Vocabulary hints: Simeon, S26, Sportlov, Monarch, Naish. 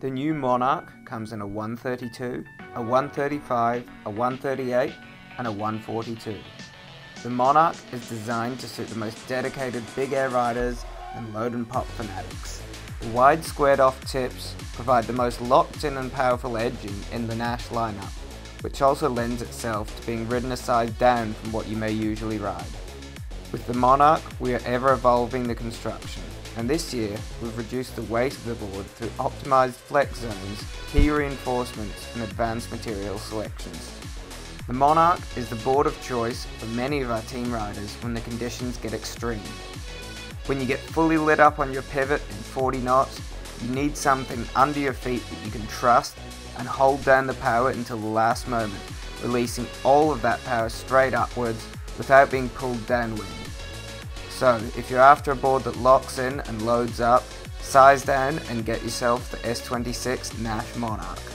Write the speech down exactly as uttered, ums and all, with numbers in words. The new Monarch comes in a one thirty-two, a one thirty-five, a one thirty-eight and a one forty-two. The Monarch is designed to suit the most dedicated big air riders and load and pop fanatics. The wide squared off tips provide the most locked in and powerful edging in the Naish lineup, which also lends itself to being ridden a size down from what you may usually ride. With the Monarch, we are ever evolving the construction, and this year we've reduced the weight of the board through optimised flex zones, key reinforcements and advanced material selections. The Monarch is the board of choice for many of our team riders when the conditions get extreme. When you get fully lit up on your pivot in forty knots, you need something under your feet that you can trust and hold down the power until the last moment, releasing all of that power straight upwards without being pulled downwind. So, if you're after a board that locks in and loads up, size down and get yourself the S twenty-six Naish Monarch.